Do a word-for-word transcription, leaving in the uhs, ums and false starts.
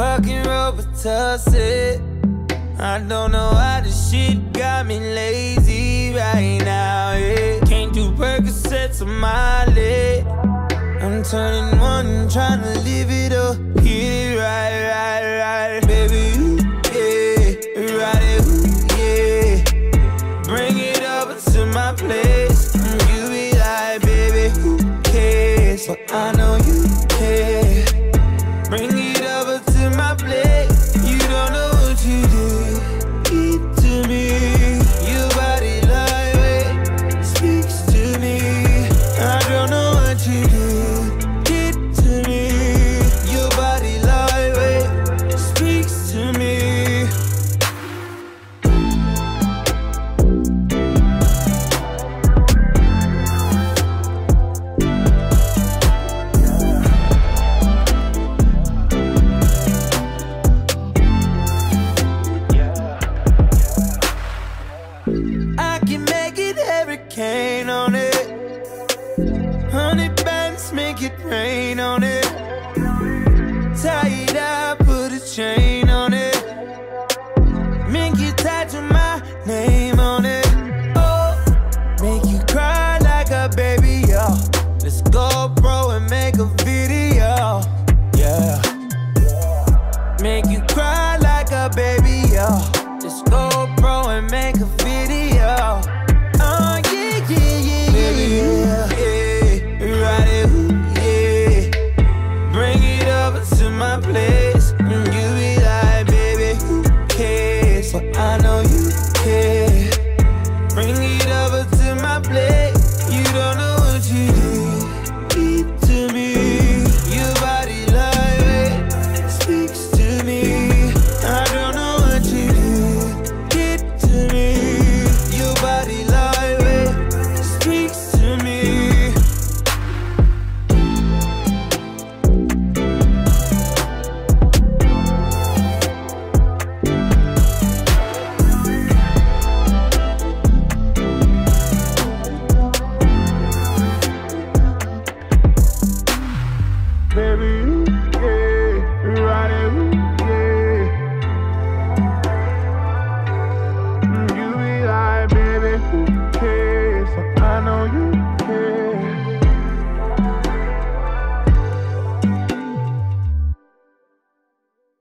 fucking Robitussin. I don't know why this shit got me lazy right now, yeah. Can't do Percocets on my leg. I'm turning one, trying to live it up.